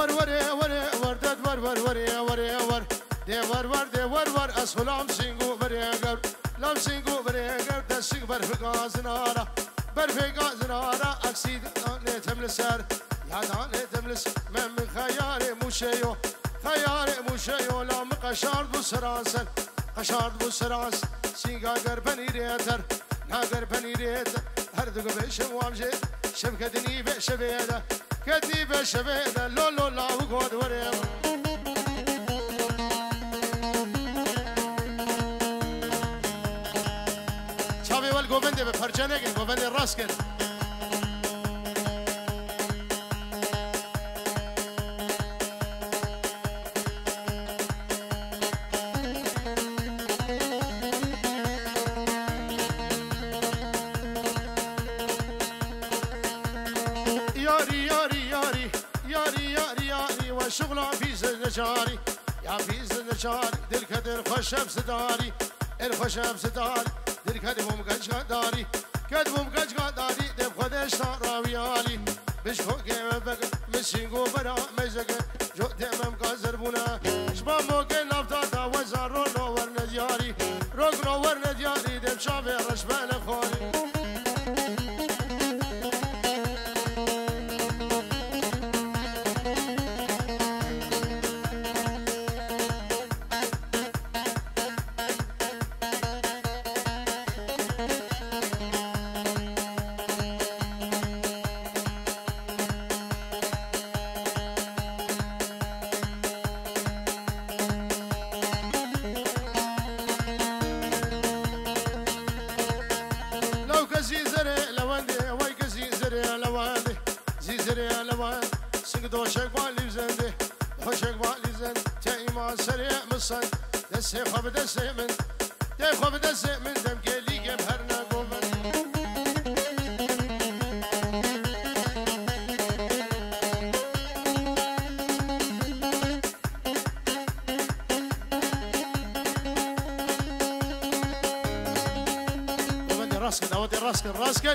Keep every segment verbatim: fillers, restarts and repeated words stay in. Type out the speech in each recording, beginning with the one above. ور ور ور وردت ور ور ور ور ور ده ور ور ده ور ور اسلام سينغو بريغر لام سينغو بريغر تسيغ برفقازنانا برفقازنانا اكسيد نتم لسر يادا نتم لس من من خياري موشيو خياري موشيو لام قشار بو سرانسن قشار بو سرانس سينغا غربني ريتر نا غربني ريتر هر دغه بشم وامجه شبكتني بشبيده كدي بشبيده لولو لاو غود وريم گوبنده به پرچه نگه گوبنده راست کن یاری یاری یاری یاری یاری یاری و شغلم فیز نجاری یا فیز نجاری دل کدر خوشم صداری ال خوشم صداری دل کدوم گچگا داری کدوم گچگا داری دم خودش راوی علی بشکوگه بگ مسینگو برا مزگه جو دمم گازر بونه شبا موگه نفتا تا وزار رو نور ندیاری روگ نور ندیاری دم شاوه رشبه نخوری دسته خوب دسته من ده خوب دسته من دم گلی گم هر نگو من گوبنده راست کن آوده راست کن راست کن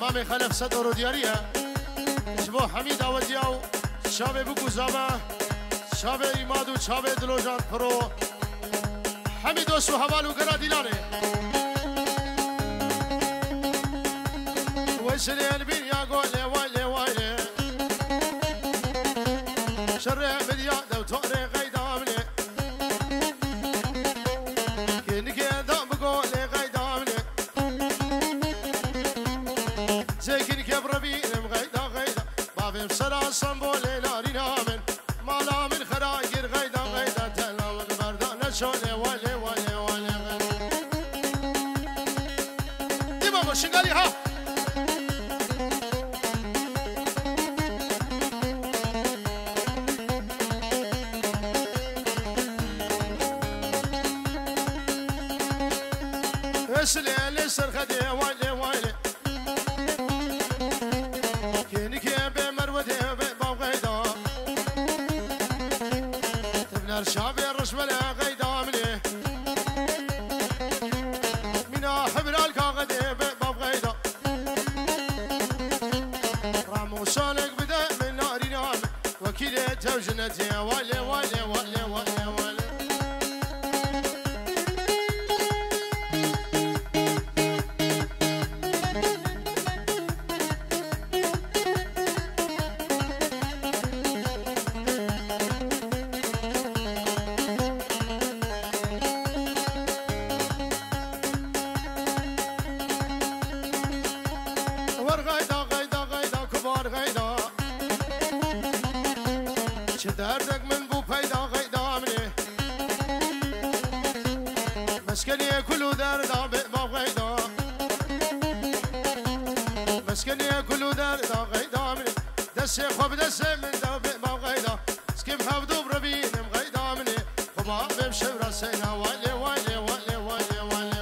مامي خلف صدر وديارية شبو حميد أودياو شابي بوكو زاما شابي إيمادو شابي دلوجان برو حميد وسو حوالو قرا ديلاني وشري البين يا قولي ويلي ويلي شري مليان دو توري غيدا مني كنكي دم قولي غيدا مني زيكين كبر بينم غيدا غيدا بابي بسرعة صنبولي لاري نامن مالا من خراجر غيدا غيدا تلاون بردان شولي ولي ولي ولي غيدا ديما بشنقالي ها اسلي لسر خدي ولي ولي شابي الرشبلة غيدا عملي منا حبنا الكاغدي باب غيدا رامو صالك بدأ من ناري نعم وكيلي تو جنتي ولي ولي ولي ولي ولي سكن ياكل دار دا غيدا مني دسي خوب دسي من دابي ما غيدا سكن حافظو بربي مغيدا مني وما بمشي براسينا والي والي والي والي والي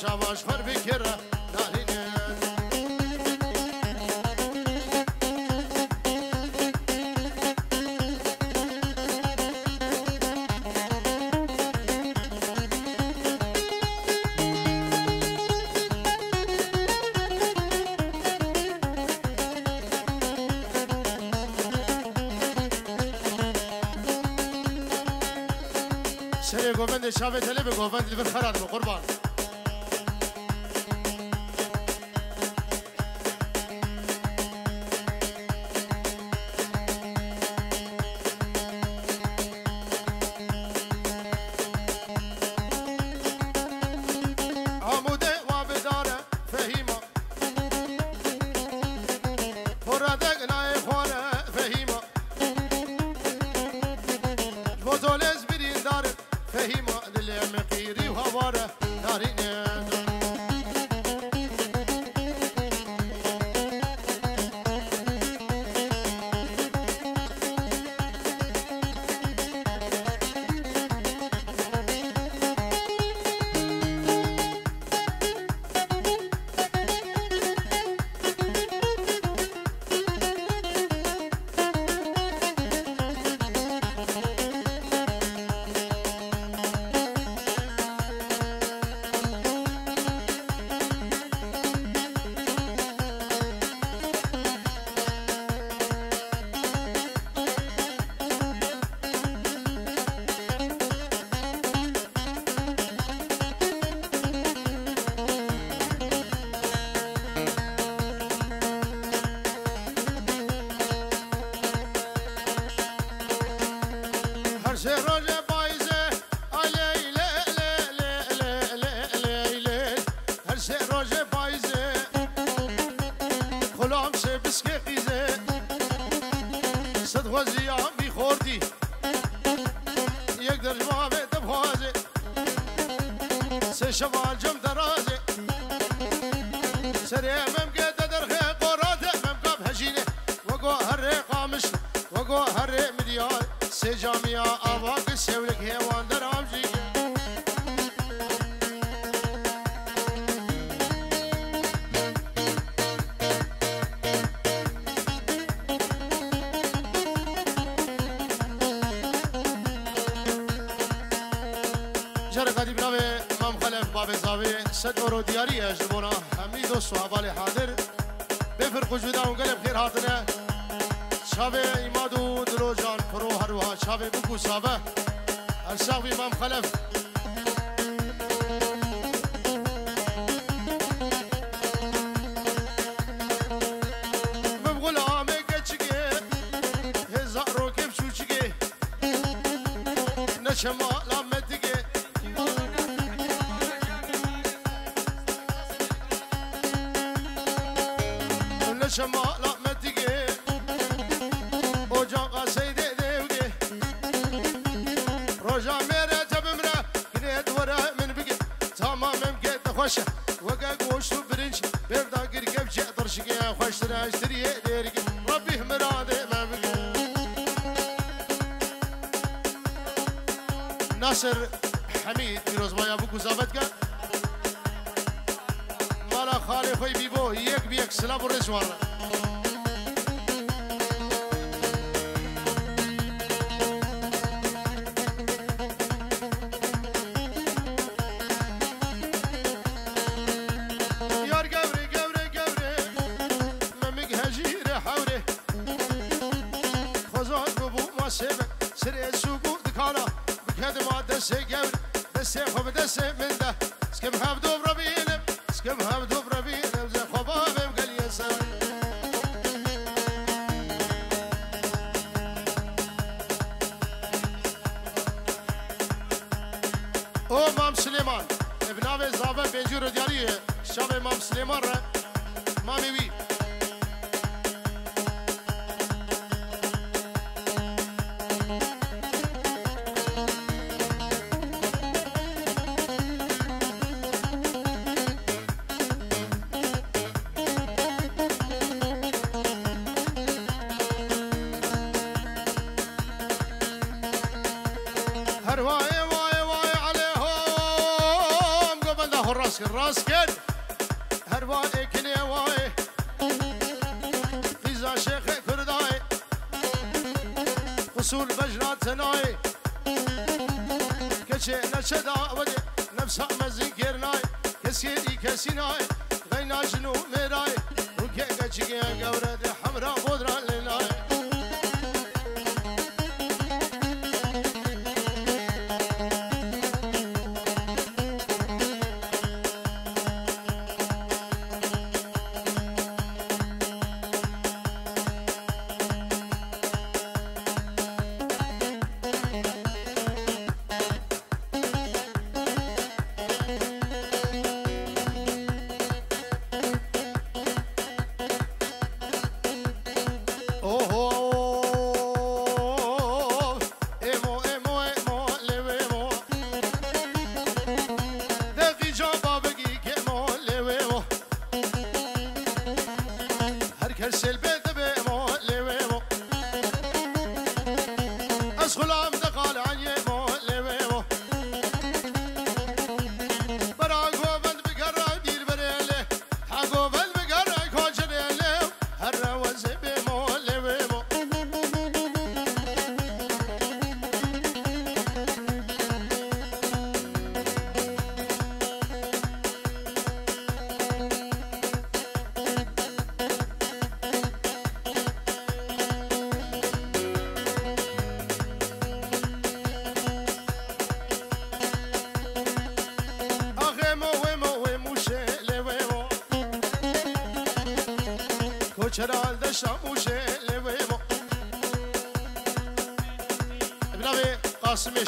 Şavaş var bir kere, naline شری گوبند شاوه تلی به گوبند لیبر خرادم قربان.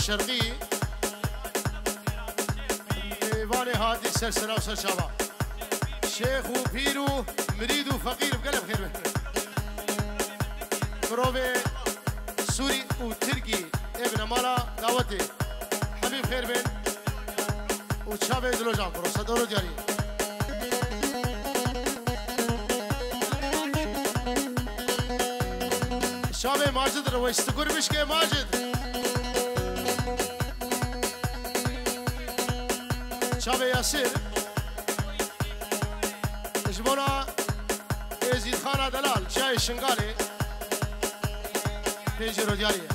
شرقي ديواني هادي سلسلة وسل شباب شيخ وبيرو مريد وفقير بقلب خير بروبي سوري وتركي ابن مالا دعوتي حبيب خير بن وشابي دلوجان بروسة دورو دياري شابي ماجد روي استقر بشكي ماجد شاب ياسر جبونا يزيد خان دلال شاي الشنقالي تيجي روديالية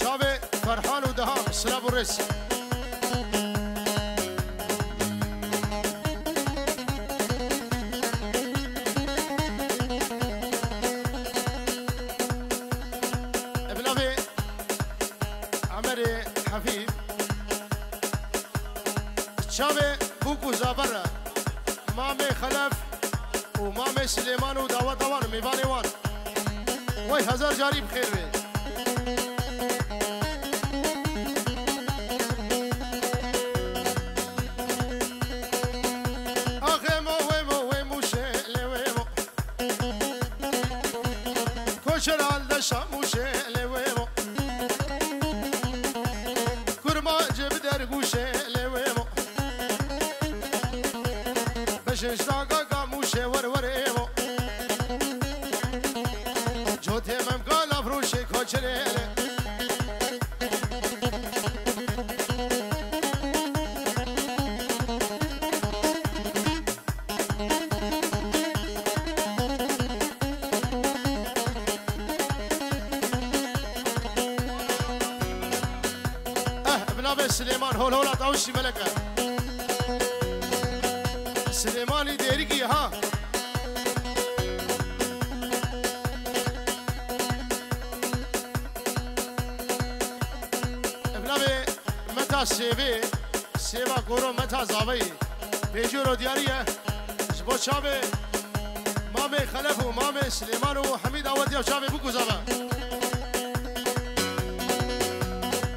شاب فرحان ودهام سلاب الريس ابنافي عمري حفيد شابه بوكو زابره مامي خلف ومامي سليمان ودوا دوان ميباني وان وي هزار جاري بخير بي اخي مو ويمو ويمو شيلي ويمو كوشر على دشا مو شيلي ويمو كرما جب درقو شيلي ويمو شاقا قاموشي وروريمو جوتي ممقال افروشي كوشريلي اه بنابي سليمان هول هولا طاوشي ملكة سليماني ديريكي ها ابنابي متى سيبي سيبا كورو متى زابي بيجورو دياريه جبو شابي مامي خلف ومامي سليمان وحميد اوديا وشابي بوكو زابا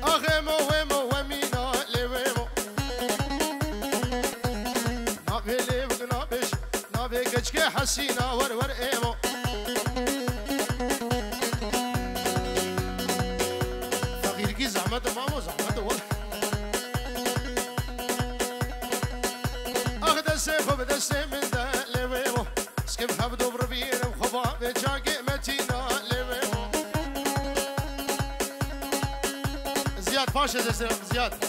اخي مو ويمو ومينا لي ويمو كي حسينا ورور ايمو فقير كي زحمت مامو زحمت ورور اخدسي فبدسي من ده لويمو سكيب حبدو بربير وخبا بجاقي متينا لويمو زياد باشا زي زياد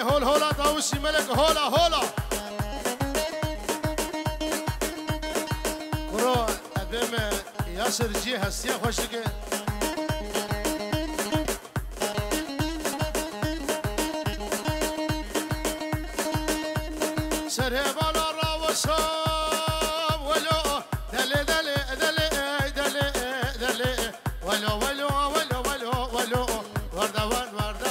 هول هولا داوسي ملك هولا هولا برو ادم ياسر جي هسيا خوشك سره بالا راوسام ولو دلي دلي دلي دلي دلي ولو ولو ولو ولو ولو ورد ورد ورد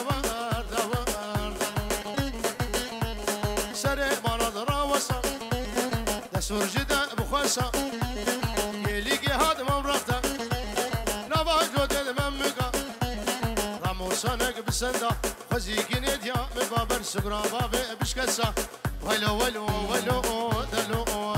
سرجده بخوشه ملیگی هادمم رفته نواج رو دلمم میگه رموسانک بسنده خزیگی ندیا میبابر سگرا بابه بشکسه ولو ولو ولو دلو دلو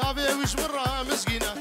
نابي وش مرة مسكينة